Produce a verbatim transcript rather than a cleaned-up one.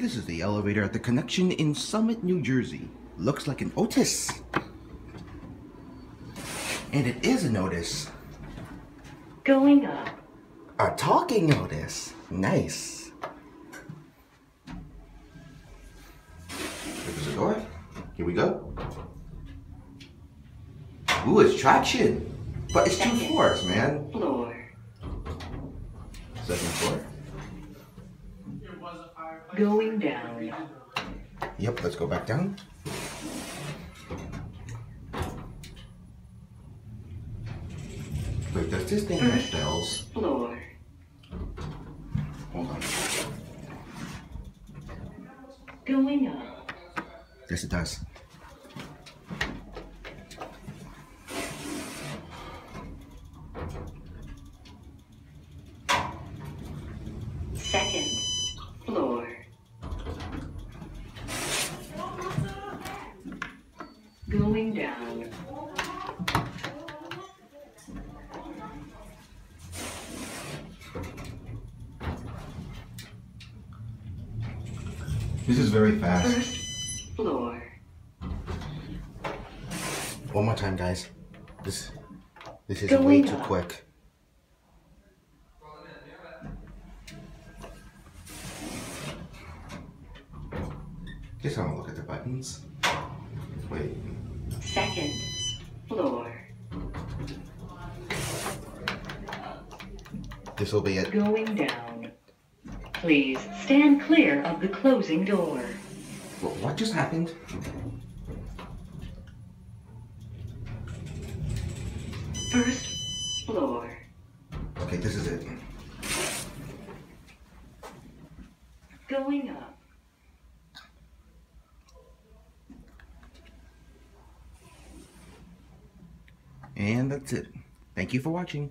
This is the elevator at The Connection in Summit, New Jersey. Looks like an Otis. And it is an Otis. Going up. A talking Otis. Nice. There's a door. Here we go. Ooh, it's traction. But it's Second two floors, man. Floor. Second floor. Going down. Yep, let's go back down. Wait, does this thing have bells? Floor. Hold on. Going up. Yes, it does. Second floor. Going down. This is very fast. First floor. One more time, guys. This this is way too quick. Guess I want to look at the buttons. Wait. Second floor. This will be it. Going down. Please stand clear of the closing door. Well, what just happened? First floor. Okay, this is it. Going up. And that's it. Thank you for watching.